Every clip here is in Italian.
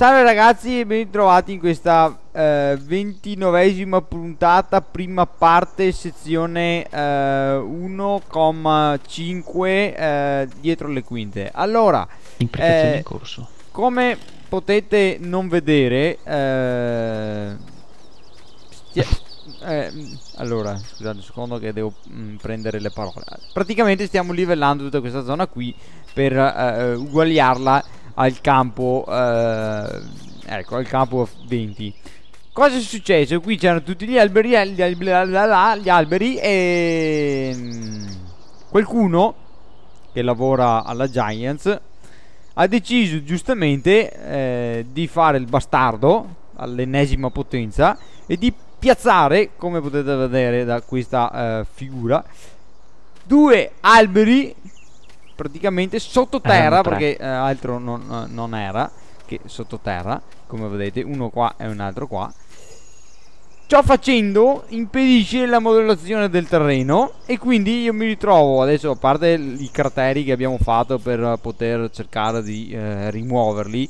Salve ragazzi e ben trovati in questa 29esima puntata, prima parte, sezione 1,5 dietro le quinte. Allora, interpretazione in corso. Come potete non vedere, allora, scusate un secondo che devo prendere le parole. Praticamente stiamo livellando tutta questa zona qui per uguagliarla al campo, ecco, al campo 20. Cosa è successo? Qui c'erano tutti gli alberi e qualcuno che lavora alla Giants ha deciso giustamente di fare il bastardo all'ennesima potenza e di piazzare, come potete vedere da questa figura, due alberi praticamente sottoterra, perché altro non era che sottoterra, come vedete, uno qua e un altro qua. Ciò facendo impedisce la modulazione del terreno e quindi io mi ritrovo adesso, a parte i crateri che abbiamo fatto per poter cercare di rimuoverli,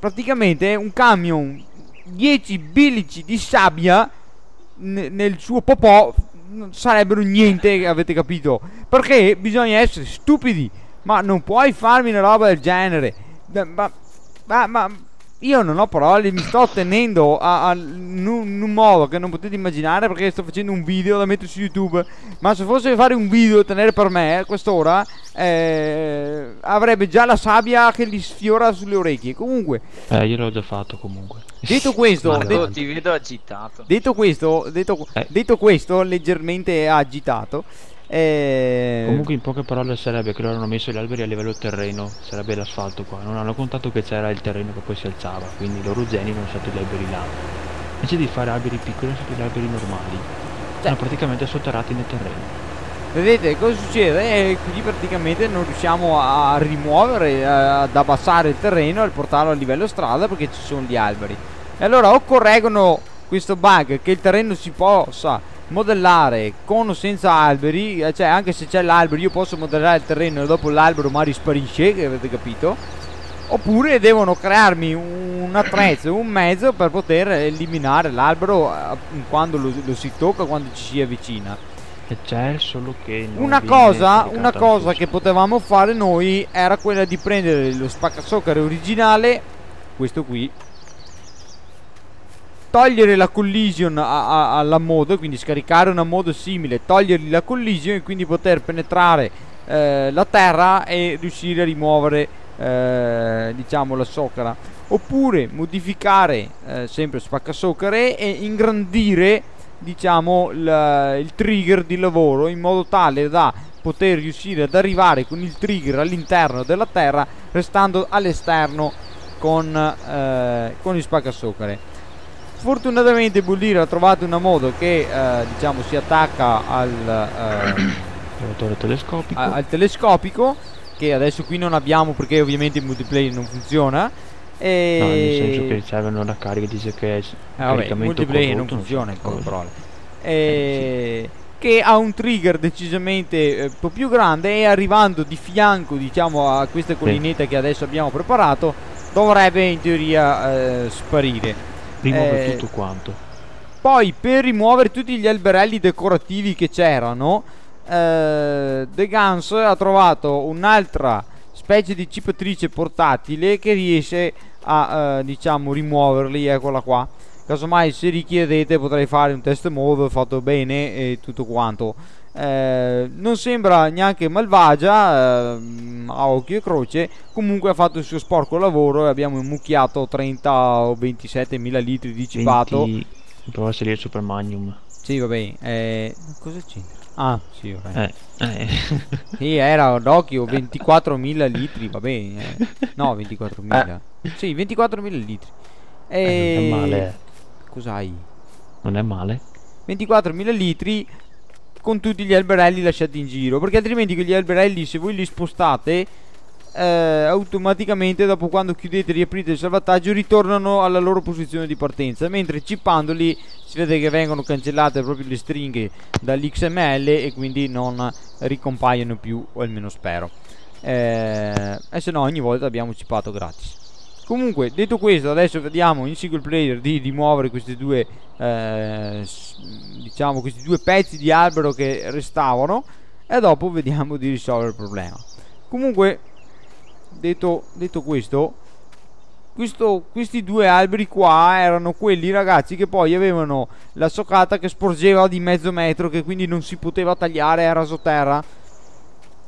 praticamente un camion 10 bilici di sabbia nel suo popò non sarebbero niente, avete capito? Perché bisogna essere stupidi. Ma non puoi farmi una roba del genere. Ma io non ho parole, mi sto tenendo in un modo che non potete immaginare, perché sto facendo un video da mettere su YouTube. Ma se fosse fare un video e tenere per me a quest'ora, avrebbe già la sabbia che gli sfiora sulle orecchie. Comunque, io l'ho già fatto comunque. Detto questo, Marco, ti vedo agitato. Detto questo, leggermente agitato. Comunque, in poche parole, sarebbe che loro hanno messo gli alberi a livello terreno, sarebbe l'asfalto qua. Non hanno contato che c'era il terreno che poi si alzava, quindi i loro geni hanno usato gli alberi là. Invece di fare alberi piccoli, hanno usato gli alberi normali. Sono praticamente sotterrati nel terreno. Vedete cosa succede? Quindi praticamente non riusciamo a rimuovere, ad abbassare il terreno e portarlo a livello strada, perché ci sono gli alberi. E allora o correggono questo bug, che il terreno si possa modellare con o senza alberi, cioè anche se c'è l'albero io posso modellare il terreno e dopo l'albero magari sparisce, che avete capito, oppure devono crearmi un attrezzo, un mezzo per poter eliminare l'albero quando lo si tocca, quando ci si avvicina. C'è solo che una cosa che potevamo fare noi era quella di prendere lo spaccasoccare originale, questo qui, togliere la collision alla mod, quindi scaricare una mod simile, togliergli la collision e quindi poter penetrare la terra e riuscire a rimuovere diciamo la soccera, oppure modificare sempre spaccasoccare e ingrandire, diciamo, il trigger di lavoro in modo tale da poter riuscire ad arrivare con il trigger all'interno della terra, restando all'esterno con il spaccasocchere. Fortunatamente Bullire ha trovato una modo che diciamo si attacca al telescopico, che adesso qui non abbiamo perché ovviamente il multiplayer non funziona. E no, nel senso che ricevono la carica, dice che il multiplayer non funziona, sì. Che ha un trigger decisamente un po' più grande e arrivando di fianco, diciamo, a questa collinetta che adesso abbiamo preparato, dovrebbe in teoria sparire, rimuovere tutto quanto. Poi per rimuovere tutti gli alberelli decorativi che c'erano, The Guns ha trovato un'altra specie di cipatrice portatile che riesce a diciamo rimuoverli, eccola qua. Casomai se richiedete potrei fare un test mode fatto bene e tutto quanto. Non sembra neanche malvagia a occhio e croce, comunque ha fatto il suo sporco lavoro e abbiamo immucchiato 30 o 27 mila litri di cipato. Prova a salire Super Magnum. Sì, va bene. Cosa c'entra? Ah, sì, va bene. Sì, era d'occhio 24.000 litri, va bene. No, 24.000. Sì, 24.000 litri. Non è male. Cos'hai? Non è male. 24.000 litri con tutti gli alberelli lasciati in giro, perché altrimenti quegli alberelli, se voi li spostate, automaticamente dopo, quando chiudete e riaprite il salvataggio, ritornano alla loro posizione di partenza, mentre cippandoli si vede che vengono cancellate proprio le stringhe dall'XML e quindi non ricompaiono più, o almeno spero. e se no ogni volta abbiamo cipato gratis. Comunque, detto questo, adesso vediamo in single player di rimuovere questi due diciamo questi due pezzi di albero che restavano, e dopo vediamo di risolvere il problema. Comunque, detto questo, questi due alberi qua erano quelli, ragazzi, che poi avevano la soccata che sporgeva di mezzo metro, che quindi non si poteva tagliare a rasoterra.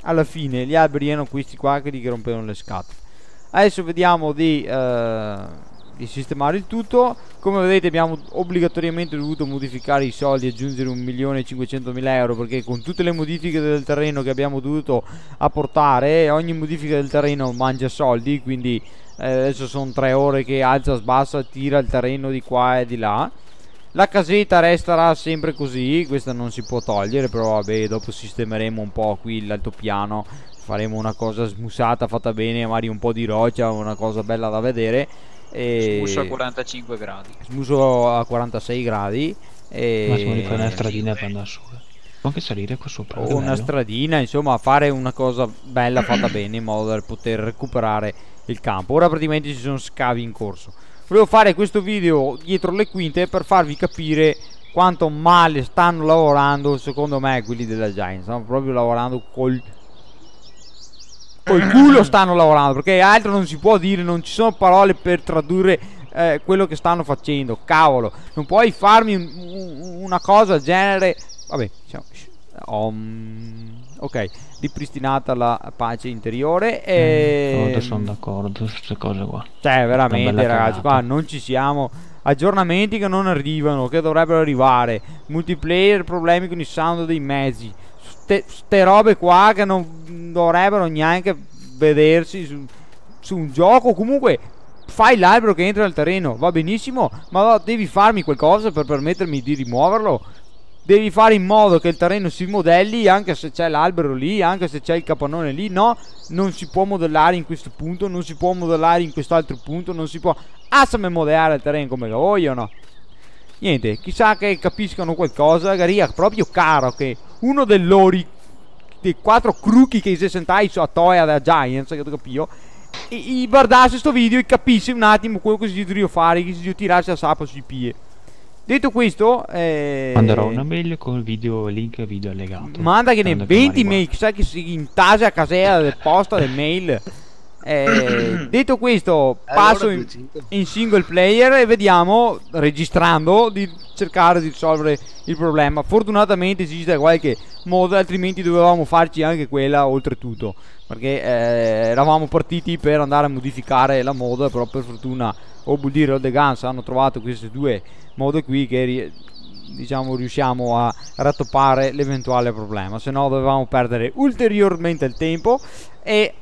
Alla fine gli alberi erano questi qua, che gli rompevano le scatole. Adesso vediamo di sistemare il tutto. Come vedete abbiamo obbligatoriamente dovuto modificare i soldi, aggiungere 1.500.000 euro, perché con tutte le modifiche del terreno che abbiamo dovuto apportare, ogni modifica del terreno mangia soldi, quindi adesso sono 3 ore che alza, sbassa, tira il terreno di qua e di là. La casetta resterà sempre così, questa non si può togliere, però vabbè, dopo sistemeremo un po' qui l'altopiano, faremo una cosa smussata fatta bene, magari un po' di roccia, una cosa bella da vedere. E smusso a 45 gradi. Smusso a 46 gradi. E massimo di fare una stradina per andare su. Può anche salire qua sopra. O una stradina, insomma, fare una cosa bella fatta bene in modo da poter recuperare il campo. Ora praticamente ci sono scavi in corso. Volevo fare questo video dietro le quinte per farvi capire quanto male stanno lavorando, secondo me, quelli della Giants. Stanno proprio lavorando col culo, stanno lavorando, perché altro non si può dire, non ci sono parole per tradurre quello che stanno facendo. Cavolo, non puoi farmi una cosa del genere. Vabbè, diciamo, ok, ripristinata la pace interiore e... sono d'accordo su queste cose qua. Cioè veramente, ragazzi, qua non ci siamo. Aggiornamenti che non arrivano, che dovrebbero arrivare. Multiplayer, problemi con il sound dei mezzi, ste robe qua che non dovrebbero neanche vedersi su un gioco. Comunque fai l'albero che entra nel terreno, va benissimo, ma devi farmi qualcosa per permettermi di rimuoverlo. Devi fare in modo che il terreno si modelli, anche se c'è l'albero lì, anche se c'è il capannone lì. No, non si può modellare in questo punto, non si può modellare in quest'altro punto, non si può assame modellare il terreno come lo vogliono. Niente, chissà che capiscano qualcosa, Garia, proprio caro che uno dei loro, dei 4 croochi che si sentai su a Toia da Giants, che capivo, e guardassi sto video e capisci un attimo quello che si deve fare, che si deve tirarsi a sapo sui piedi. Detto questo, manderò una mail con il video, link video allegato. Manda che ne 20 mail, chissà che si intasa a casella del posta del mail. Detto questo, passo in single player e vediamo, registrando, di cercare di risolvere il problema. Fortunatamente esiste qualche modo, altrimenti dovevamo farci anche quella oltretutto, perché eravamo partiti per andare a modificare la moda, però per fortuna Obudir e The Guns hanno trovato queste due mode qui che diciamo riusciamo a rattoppare l'eventuale problema, se no dovevamo perdere ulteriormente il tempo e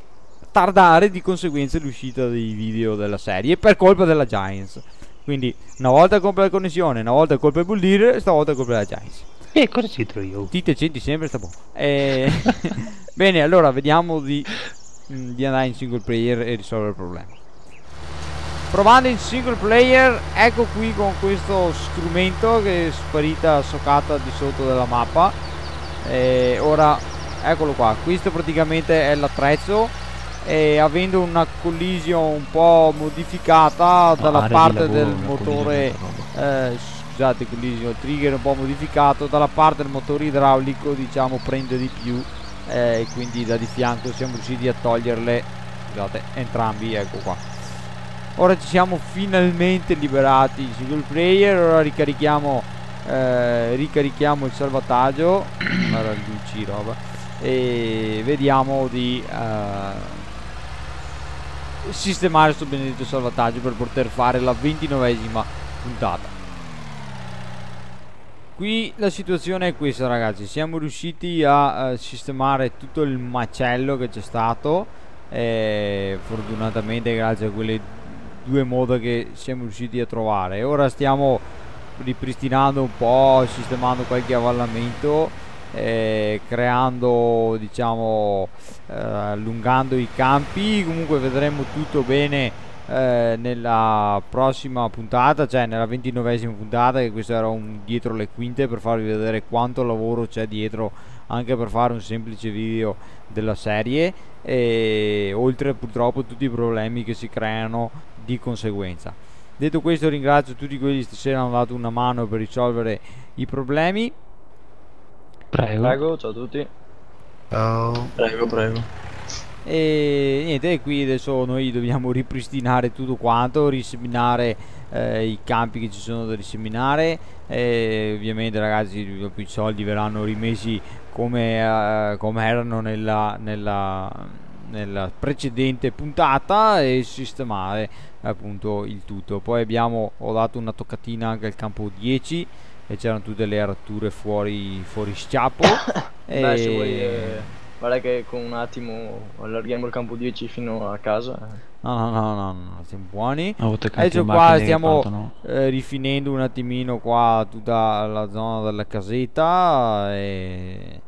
tardare di conseguenza l'uscita dei video della serie per colpa della Giants. Quindi una volta colpa della connessione, una volta colpa del Bullir, stavolta colpa della Giants. E cosa c'entro io? Tite centi sempre sta buono. Bene, allora vediamo di andare in single player e risolvere il problema. Provando in single player, ecco qui con questo strumento che è sparita soccata di sotto della mappa. E ora eccolo qua, questo praticamente è l'attrezzo. E avendo una collision un po' modificata dalla parte del motore, scusate, collision trigger un po' modificato dalla parte del motore idraulico, diciamo prende di più e quindi da di fianco siamo riusciti a toglierle, scusate, entrambi. Ecco qua, ora ci siamo finalmente liberati in single player. Ora ricarichiamo il salvataggio, allora luci roba, e vediamo di sistemare questo benedetto salvataggio per poter fare la 29ª puntata. Qui la situazione è questa, ragazzi, siamo riusciti a sistemare tutto il macello che c'è stato, fortunatamente grazie a quelle due mode che siamo riusciti a trovare. Ora stiamo ripristinando un po', sistemando qualche avvallamento, creando, diciamo, allungando i campi. Comunque vedremo tutto bene nella prossima puntata, cioè nella 29esima puntata, che questo era un dietro le quinte per farvi vedere quanto lavoro c'è dietro anche per fare un semplice video della serie, e oltre purtroppo tutti i problemi che si creano di conseguenza. Detto questo, ringrazio tutti quelli che stasera hanno dato una mano per risolvere i problemi. Prego, ciao a tutti. Ciao. Prego. E niente, qui adesso noi dobbiamo ripristinare tutto quanto, riseminare i campi che ci sono da riseminare, e ovviamente ragazzi i soldi verranno rimessi come, come erano nella precedente puntata, e sistemare appunto il tutto. Poi ho dato una toccatina anche al campo 10 e c'erano tutte le arature fuori sciapo. Beh, se vuoi, guarda che con un attimo allarghiamo il campo 10 fino a casa. No, siamo buoni. Adesso qua stiamo rifinendo un attimino qua tutta la zona della casetta, e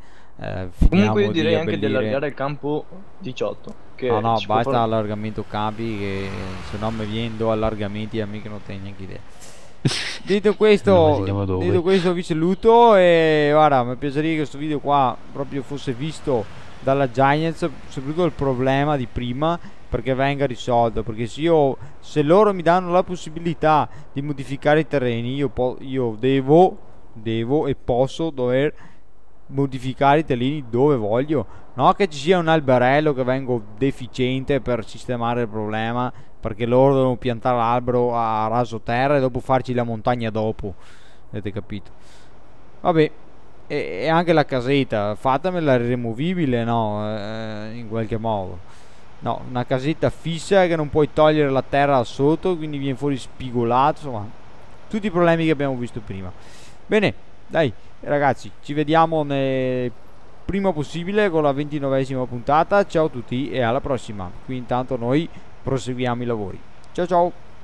comunque io direi anche di allargare il campo 18. Che no, basta allargamento campi, che se no mi vendo allargamenti a me che non tengo neanche idea. Detto questo vi saluto, e guarda, mi piacerebbe che questo video qua proprio fosse visto dalla Giants, soprattutto il problema di prima, perché venga risolto, perché se loro mi danno la possibilità di modificare i terreni, io devo e posso dover modificare i terreni dove voglio, no che ci sia un alberello che vengo deficiente per sistemare il problema, perché loro devono piantare l'albero a raso terra e dopo farci la montagna dopo, avete capito? Vabbè, e anche la casetta fatemela removibile, no? In qualche modo, no, una casetta fissa che non puoi togliere la terra sotto, quindi viene fuori spigolato, insomma tutti i problemi che abbiamo visto prima. Bene, dai ragazzi, ci vediamo nel prima possibile con la 29esima puntata. Ciao a tutti e alla prossima. Qui intanto noi proseguiamo i lavori. Ciao ciao.